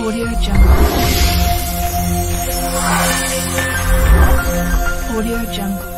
AudioJungle.